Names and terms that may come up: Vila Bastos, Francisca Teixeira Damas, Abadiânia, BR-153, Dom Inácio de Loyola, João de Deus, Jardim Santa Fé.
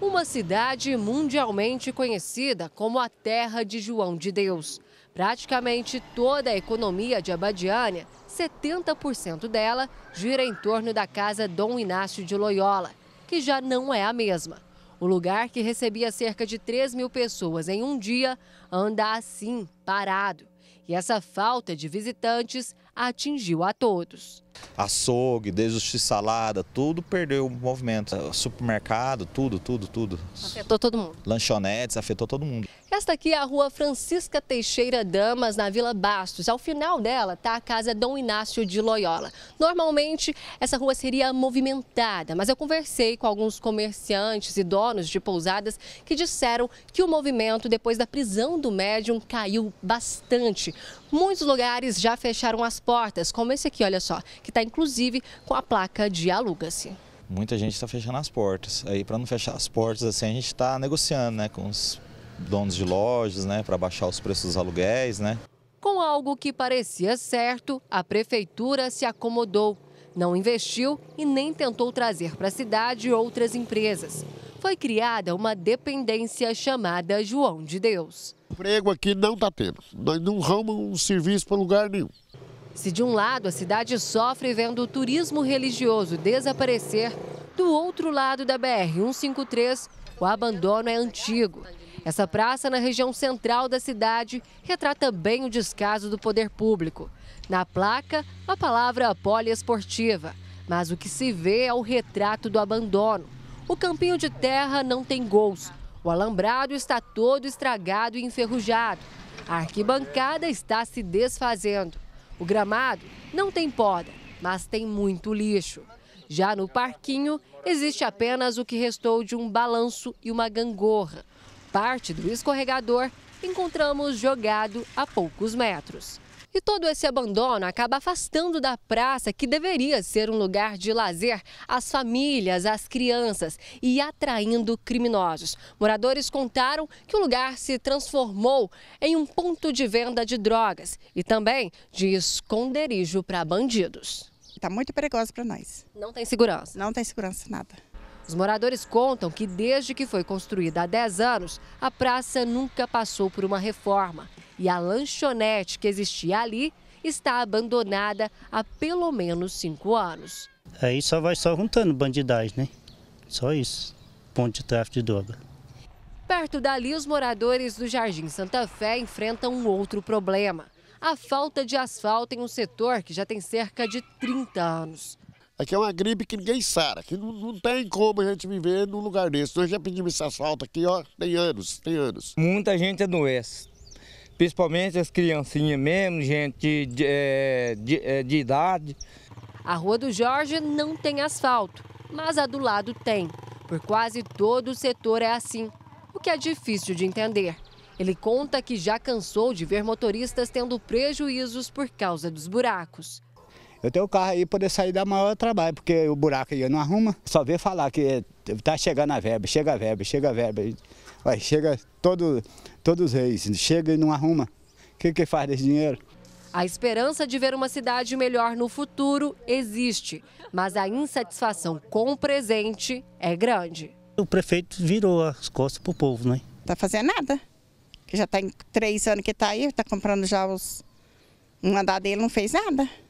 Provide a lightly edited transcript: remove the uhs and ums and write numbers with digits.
uma cidade mundialmente conhecida como a terra de João de Deus. Praticamente toda a economia de Abadiânia, 70% dela, gira em torno da casa Dom Inácio de Loyola, que já não é a mesma. O lugar que recebia cerca de 3 mil pessoas em um dia anda assim, parado. E essa falta de visitantes atingiu a todos. Açougue, desjustiçalada, tudo perdeu o movimento. Supermercado, tudo. Afetou todo mundo. Lanchonetes, afetou todo mundo. Esta aqui é a rua Francisca Teixeira Damas, na Vila Bastos. Ao final dela está a casa Dom Inácio de Loyola. Normalmente, essa rua seria movimentada, mas eu conversei com alguns comerciantes e donos de pousadas que disseram que o movimento, depois da prisão do médium, caiu bastante. Muitos lugares já fecharam as portas, como esse aqui, olha só, que está inclusive com a placa de aluga-se. Muita gente está fechando as portas. Aí, para não fechar as portas, assim, a gente está negociando, né, com os donos de lojas, né, para baixar os preços dos aluguéis, né. Com algo que parecia certo, a prefeitura se acomodou. Não investiu e nem tentou trazer para a cidade outras empresas. Foi criada uma dependência chamada João de Deus. Emprego aqui não está tendo. Nós não arrumamos um serviço para lugar nenhum. Se de um lado a cidade sofre vendo o turismo religioso desaparecer, do outro lado da BR-153 o abandono é antigo. Essa praça na região central da cidade retrata bem o descaso do poder público. Na placa, a palavra poliesportiva, mas o que se vê é o retrato do abandono. O campinho de terra não tem gols, o alambrado está todo estragado e enferrujado. A arquibancada está se desfazendo. O gramado não tem poda, mas tem muito lixo. Já no parquinho, existe apenas o que restou de um balanço e uma gangorra. Parte do escorregador encontramos jogado a poucos metros. E todo esse abandono acaba afastando da praça, que deveria ser um lugar de lazer, as famílias, as crianças, e atraindo criminosos. Moradores contaram que o lugar se transformou em um ponto de venda de drogas e também de esconderijo para bandidos. Está muito perigoso para nós. Não tem segurança? Não tem segurança, nada. Os moradores contam que desde que foi construída há 10 anos, a praça nunca passou por uma reforma. E a lanchonete que existia ali está abandonada há pelo menos 5 anos. Aí só vai só juntando bandidagem, né? Só isso, ponto de tráfico de droga. Perto dali, os moradores do Jardim Santa Fé enfrentam um outro problema. A falta de asfalto em um setor que já tem cerca de 30 anos. Aqui é uma gripe que ninguém sara, que não tem como a gente viver num lugar desse. Nós já pedimos esse asfalto aqui, ó, tem anos. Muita gente adoece. Principalmente as criancinhas mesmo, gente de idade. A Rua do Jorge não tem asfalto, mas a do lado tem. Por quase todo o setor é assim, o que é difícil de entender. Ele conta que já cansou de ver motoristas tendo prejuízos por causa dos buracos. Eu tenho o carro aí para poder sair da maior trabalho, porque o buraco aí não arruma. Só vê falar que está chegando a verba, chega a verba. Vai, chega todos os reis, chega e não arruma. O que faz desse dinheiro? A esperança de ver uma cidade melhor no futuro existe, mas a insatisfação com o presente é grande. O prefeito virou as costas para o povo, né? Não está fazendo nada, que já tem 3 anos que está aí, está comprando já os mandados dele, não fez nada.